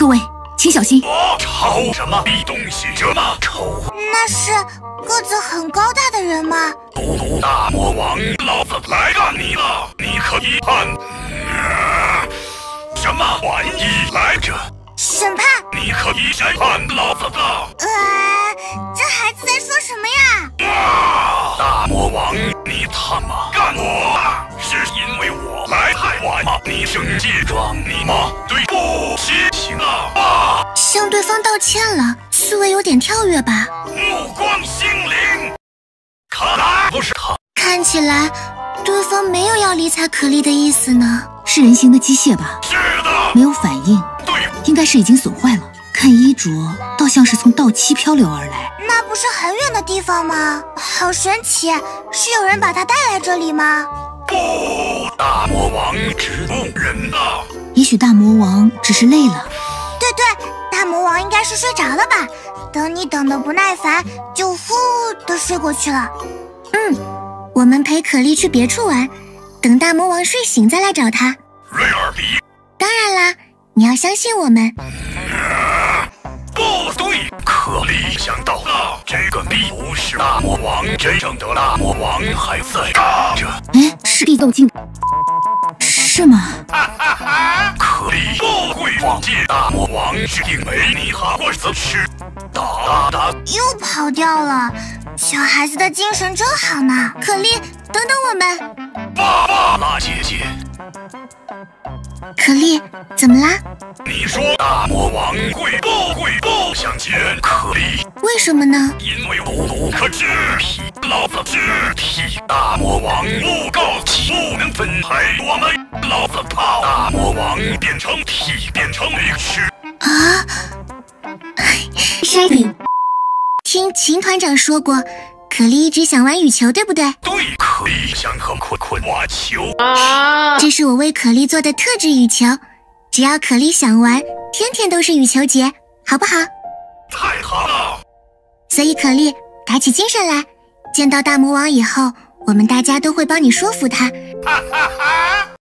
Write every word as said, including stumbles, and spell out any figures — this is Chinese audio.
各位请小心！吵什么东西？这么丑？那是个子很高大的人吗？狗大魔王，老子来干你了！你可以判、呃、什么玩意来着？审判？你可以审判老子的？呃，这孩子在说什么呀？啊、大魔王，你他妈干我！ 是因为我来太晚吗？你生气装你妈对不起，行了吧？向对方道歉了，思维有点跳跃吧？目光心灵，看来不是他。看起来对方没有要理睬可莉的意思呢。是人形的机械吧？是的。没有反应，对，应该是已经损坏了。看衣着，倒像是从道期漂流而来。那不是很远的地方吗？好神奇，是有人把他带来这里吗？ 不，大魔王是弄人的。也许大魔王只是累了。对对，大魔王应该是睡着了吧？等你等得不耐烦，就呼的睡过去了。嗯，我们陪可莉去别处玩，等大魔王睡醒再来找他。瑞尔比。当然啦，你要相信我们。呃、不对，可莉想到了，这个并不是大魔王，真正的大魔王还在这。哎。 是地斗镜，是吗？哈哈哈！可莉不会忘记大魔王是因为你哈过死尸。哒哒哒！又跑掉了，小孩子的精神真好呢。可莉，等等我们。爸爸啦，姐姐。可莉，怎么啦？你说大魔王会不会不想见可莉？为什么呢？因为我可肢体，老子肢体，大魔王不高。 不能分开我们，老子怕大魔王变成体，变成零食啊！山顶，听秦团长说过，可莉一直想玩羽球，对不对？对，可莉想和坤坤玩球啊！这是我为可莉做的特制羽球，只要可莉想玩，天天都是羽球节，好不好？太好了！所以可莉打起精神来，见到大魔王以后。 我们大家都会帮你说服他。